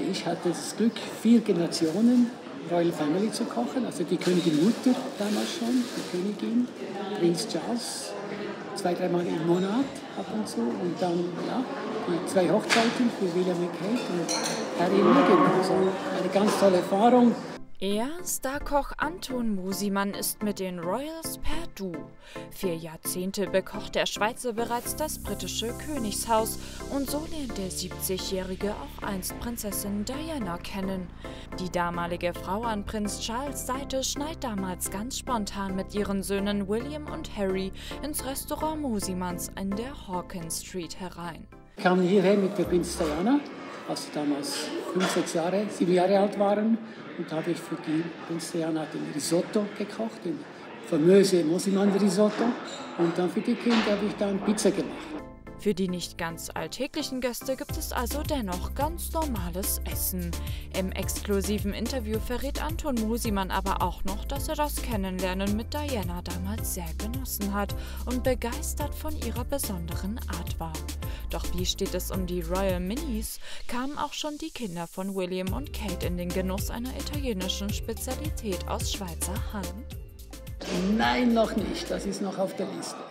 Ich hatte das Glück, 4 Generationen Royal Family zu kochen. Also die Königin Mutter damals schon, die Königin, Prinz Charles, 2-3 Mal im Monat ab und zu. Und dann ja, die 2 Hochzeiten für William und Kate und Harry und Meghan. Also eine ganz tolle Erfahrung. Er, Starkoch Anton Mosimann, ist mit den Royals per Du. 4 Jahrzehnte bekocht der Schweizer bereits das britische Königshaus und so lernt der 70-Jährige auch einst Prinzessin Diana kennen. Die damalige Frau an Prinz Charles' Seite schneit damals ganz spontan mit ihren Söhnen William und Harry ins Restaurant Mosimanns in der Halkin Street herein. Ich kam hierher mit der Prinz Diana, als sie damals 5, 6, 7 Jahre alt waren. Und da habe ich für die Prinz Diana den Risotto gekocht, den famösen Mosimann Risotto. Und dann für die Kinder habe ich dann Pizza gemacht. Für die nicht ganz alltäglichen Gäste gibt es also dennoch ganz normales Essen. Im exklusiven Interview verrät Anton Mosimann aber auch noch, dass er das Kennenlernen mit Diana damals sehr genossen hat und begeistert von ihrer besonderen Art war. Doch wie steht es um die Royal Minis? Kamen auch schon die Kinder von William und Kate in den Genuss einer italienischen Spezialität aus Schweizer Hand? Nein, noch nicht. Das ist noch auf der Liste.